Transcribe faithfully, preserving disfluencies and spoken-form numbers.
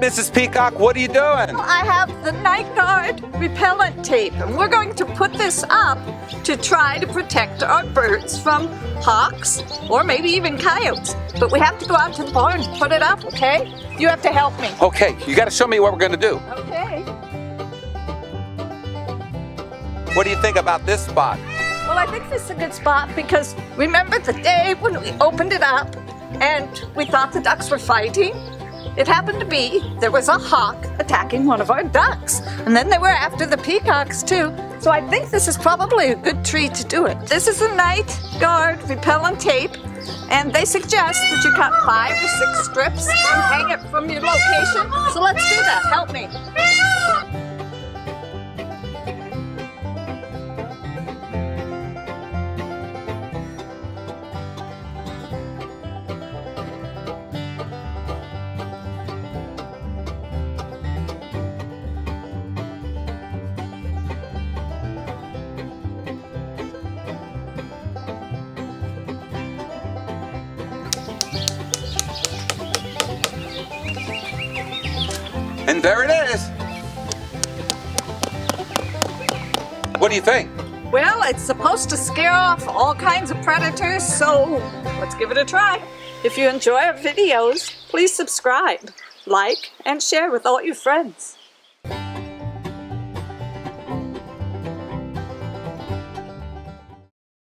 Missus Peacock, what are you doing? I have the Nite Guard Repellent Tape, and we're going to put this up to try to protect our birds from hawks or maybe even coyotes. But we have to go out to the barn and put it up, okay? You have to help me. Okay, you got to show me what we're going to do. Okay. What do you think about this spot? Well, I think this is a good spot because remember the day when we opened it up and we thought the ducks were fighting? It happened to be there was a hawk attacking one of our ducks, and then they were after the peacocks too, so I think this is probably a good tree to do it. This is the Nite Guard Repellent Tape, and they suggest that you cut five or six strips and hang it from your location, so let's do that. Help me. And there it is. What do you think? Well, it's supposed to scare off all kinds of predators, so let's give it a try. If you enjoy our videos, please subscribe, like, and share with all your friends.